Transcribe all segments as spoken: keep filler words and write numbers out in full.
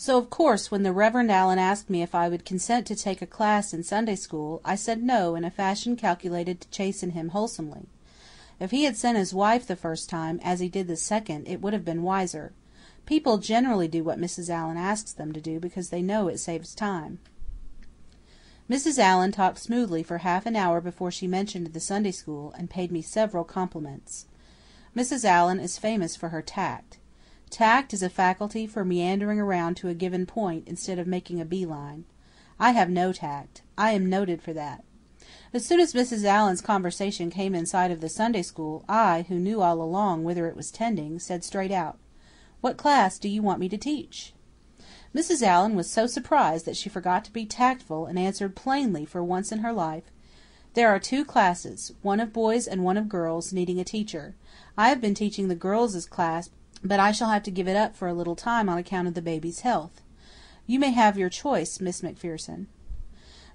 So, of course, when the Reverend Allan asked me if I would consent to take a class in Sunday school, I said no in a fashion calculated to chasten him wholesomely. If he had sent his wife the first time, as he did the second, it would have been wiser. People generally do what Missus Allan asks them to do because they know it saves time. Missus Allan talked smoothly for half an hour before she mentioned the Sunday school, and paid me several compliments. Missus Allan is famous for her tact. Tact is a faculty for meandering around to a given point instead of making a bee-line. I have no tact. I am noted for that. As soon as Missus Allan's conversation came in sight of the Sunday school, I, who knew all along whither it was tending, said straight out, "What class do you want me to teach?" Missus Allan was so surprised that she forgot to be tactful, and answered plainly for once in her life, "There are two classes, one of boys and one of girls, needing a teacher. I have been teaching the girls' class, but I shall have to give it up for a little time on account of the baby's health. You may have your choice, Miss MacPherson."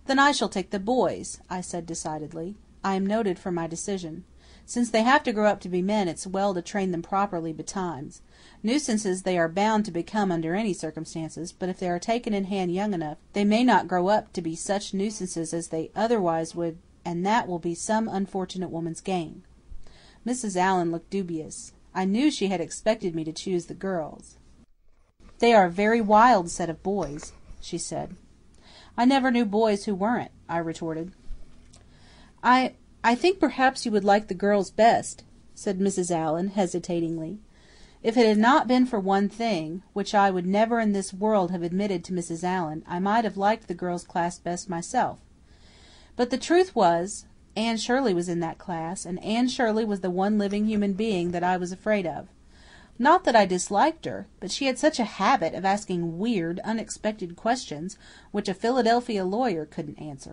"Then I shall take the boys," I said decidedly. I am noted for my decision. Since they have to grow up to be men, it's well to train them properly betimes. Nuisances they are bound to become under any circumstances, but if they are taken in hand young enough, they may not grow up to be such nuisances as they otherwise would, and that will be some unfortunate woman's gain. Missus Allan looked dubious. I knew she had expected me to choose the girls. "They are a very wild set of boys," she said. "I never knew boys who weren't," I retorted. "I I think perhaps you would like the girls best," said Missus Allan, hesitatingly. If it had not been for one thing, which I would never in this world have admitted to Missus Allan, I might have liked the girls' class best myself. But the truth was, Anne Shirley was in that class, and Anne Shirley was the one living human being that I was afraid of. Not that I disliked her, but she had such a habit of asking weird, unexpected questions which a Philadelphia lawyer couldn't answer.